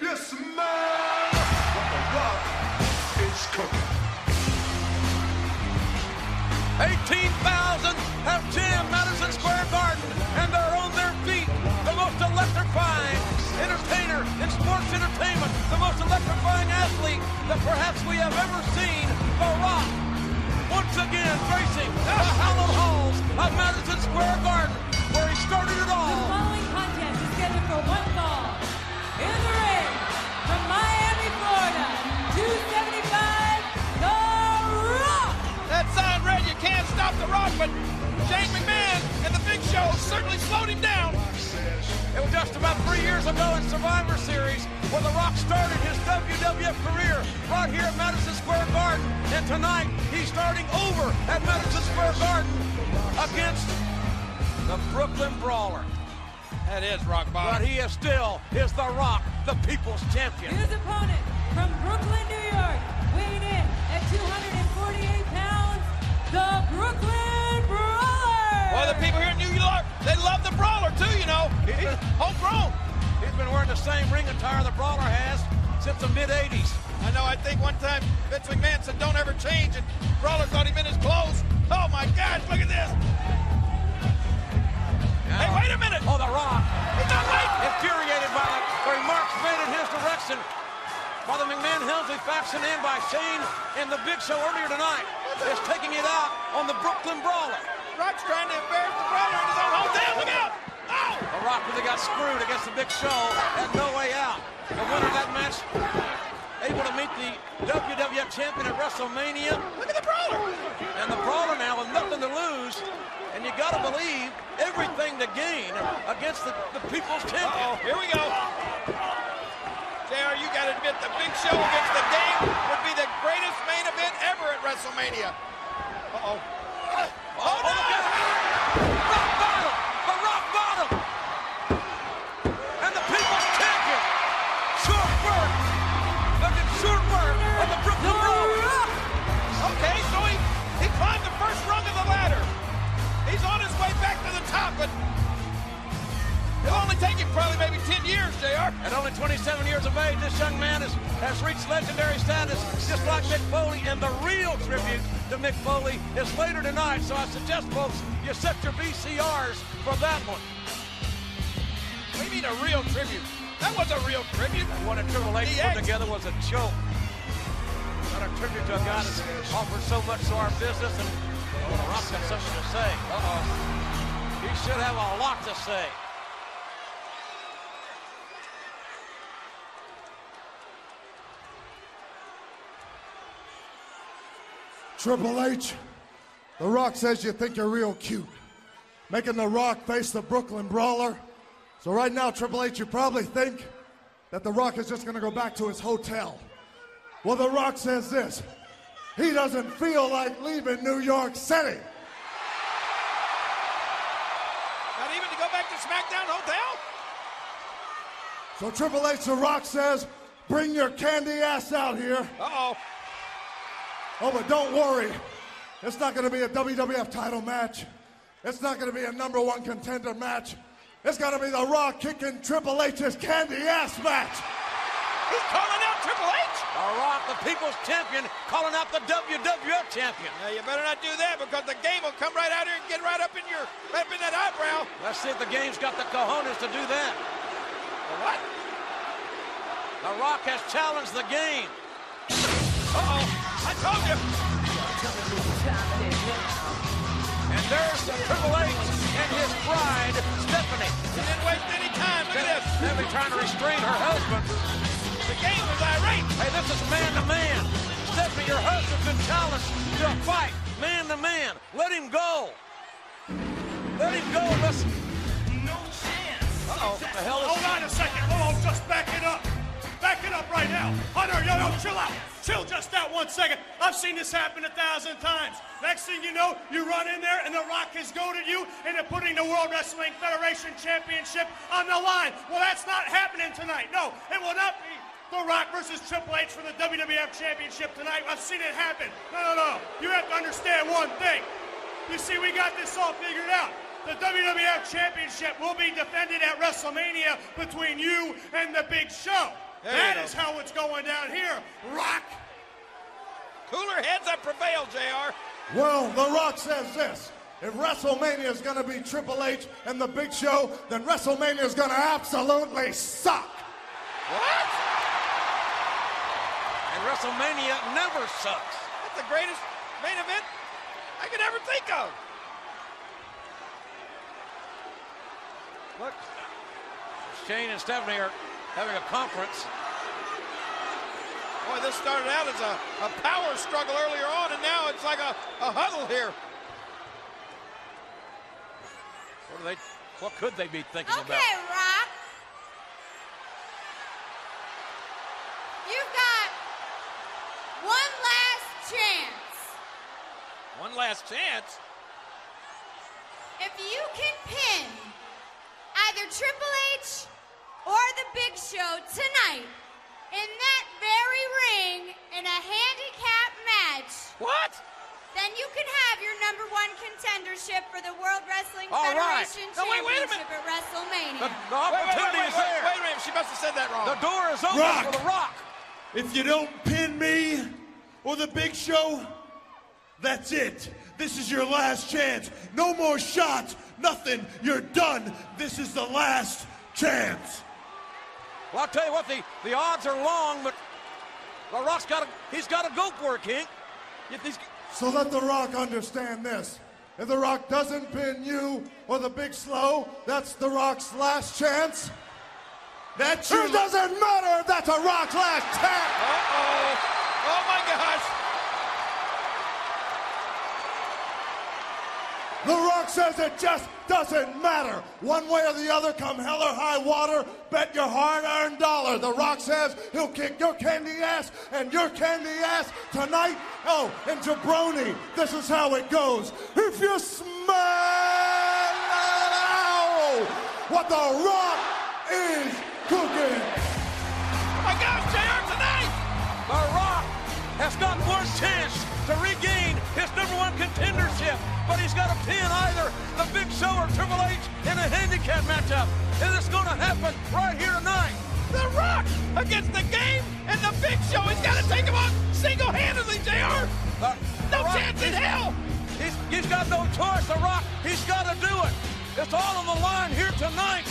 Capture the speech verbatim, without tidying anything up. you smell what The Rock is cooking. eighteen thousand have jammed Madison Square Garden, and they're on their feet. The most electrifying entertainer in sports entertainment, the most electrifying athlete that perhaps we have ever seen, The Rock. Once again, gracing the hallowed halls of Madison Square Garden, where he started it all. The following contest is scheduled for one fall. In the ring, from Miami, Florida, two seventy-five, The Rock! That sign read, you can't stop The Rock, but Shane McMahon and the Big Show certainly slowed him down. It was just about three years ago in Survivor Series where The Rock started his W W F career right here at Madison Square Garden. And tonight, he's starting over at Madison Square Garden against the Brooklyn Brawler. That is Rock Bottom. But he is still is The Rock, the people's champion. His opponent from Brooklyn, New York, weighing in at two hundred forty-eight pounds, the Brooklyn Brawler. Well, the people here in New York, they love the Brawler too, you know. He's, he's been, homegrown. He's been wearing the same ring attire the Brawler has since the mid eighties. I know, I think one time Vince McMahon said, don't ever change, and Brawler thought he meant his clothes. Oh my gosh, look at this. Now, hey, wait a minute. Oh, The Rock. He's not late. Infuriated by the remarks made in his direction by the McMahon Helmsley faction and by Shane and the Big Show earlier tonight. Is taking it out on the Brooklyn Brawler. Rock's trying to embarrass the Brawler in his own hometown. Look out! Oh! The Rock really got screwed against the Big Show. Had no way out. The winner of that match able to meet the W W F champion at WrestleMania. Look at the Brawler! And the Brawler now with nothing to lose. And you gotta believe everything to gain against the, the people's champion. Uh-oh. Here we go. J R, you gotta admit the Big Show against the Game would be the greatest main event ever at WrestleMania. Uh-oh. Oh, oh, no! Rock Bottom! The Rock Bottom! And the people's champion! Short work! Look at short work on the Brooklyn Brawler! Okay, so he, he climbed the first rung of the ladder. He's on his way back to the top, but it'll only take him probably maybe ten years, J R. At only twenty-seven years of age, this young man has, has reached legendary status, just like Mick Foley, and the real tribute to Mick Foley is later tonight, so I suggest, folks, you set your V C Rs for that one. We need a real tribute. That was a real tribute. And what a Triple H put together was a joke. Not a tribute to a guy that's offered so much to our business, and oh, The Rock's got something to say. Uh-oh. He should have a lot to say. Triple H, The Rock says you think you're real cute. Making The Rock face the Brooklyn Brawler. So right now, Triple H, you probably think that The Rock is just gonna go back to his hotel. Well, The Rock says this. He doesn't feel like leaving New York City. Not even to go back to SmackDown Hotel? So Triple H, The Rock says, bring your candy ass out here. Uh-oh. Oh, but don't worry. It's not gonna be a W W F title match. It's not gonna be a number one contender match. It's gonna be The Rock kicking Triple H's candy ass match. He's calling out Triple H? The Rock, the people's champion, calling out the W W F champion. Yeah, you better not do that because The Game will come right out here and get right up in your, right up in that eyebrow. Let's see if The Game's got the cojones to do that. The what? The Rock has challenged The Game. Uh-oh, I told you. And there's the Triple H and his bride, Stephanie. She didn't waste any time, look at this. They've been trying to restrain her husband. The Game was irate. Hey, this is man to man. Stephanie, your husband's been challenged to a fight, man to man. Let him go. Let him go. Listen. No chance. Uh-oh. What the hell is Hold on a second. Hold on. Just back it up. Back it up right now. Hunter, yo, yo, chill out. Chill just out one second. I've seen this happen a thousand times. Next thing you know, you run in there and The Rock has goaded you into putting the World Wrestling Federation Championship on the line. Well, that's not happening tonight. No, it will not be. The Rock versus Triple H for the W W F Championship tonight. I've seen it happen. No, no, no. You have to understand one thing. You see, we got this all figured out. The W W F Championship will be defended at WrestleMania between you and the Big Show. There that is how it's going down here, Rock. Cooler heads up prevail, J R. Well, The Rock says this. If WrestleMania is going to be Triple H and the Big Show, then WrestleMania is going to absolutely suck. What? And WrestleMania never sucks. That's the greatest main event I could ever think of. Look, Shane and Stephanie are having a conference. Boy, this started out as a, a power struggle earlier on, and now it's like a, a huddle here. What, are they, what could they be thinking okay, about? Okay, Rock. You've got one last chance. One last chance? If you can pin either Triple H or the Big Show tonight in that very ring in a handicap match. What? Then you can have your number one contendership for the World Wrestling All Federation right. no, Championship wait, wait at WrestleMania. The, the opportunity wait, wait, wait, wait, is there. Wait, wait a minute, she must have said that wrong. The door is open Rock. for The Rock. If you don't pin me or the Big Show, that's it. This is your last chance. No more shots, nothing, you're done. This is the last chance. Well, I'll tell you what, the, the odds are long, but The Rock's got to, he's got to go for it, King. If he's, So let The Rock understand this. If The Rock doesn't pin you or the Big Slow, that's The Rock's last chance. That's your it doesn't matter if that's a Rock's last chance. Uh-oh. Oh, my gosh. The Rock says it just doesn't matter. One way or the other, come hell or high water, bet your hard-earned dollar. The Rock says he'll kick your candy ass and your candy ass tonight. Oh, and jabroni, this is how it goes. If you smell ow, what The Rock is cooking. Oh my gosh, J R, tonight, The Rock has got one chance to regain his number one contendership, but he's got to pin either the Big Show or Triple H in a handicap matchup. And it's going to happen right here tonight. The Rock against The Game and the Big Show. He's got to take him on single-handedly, J R. Uh, no Rock, chance in hell. He's, he's got no choice, The Rock. He's got to do it. It's all on the line here tonight.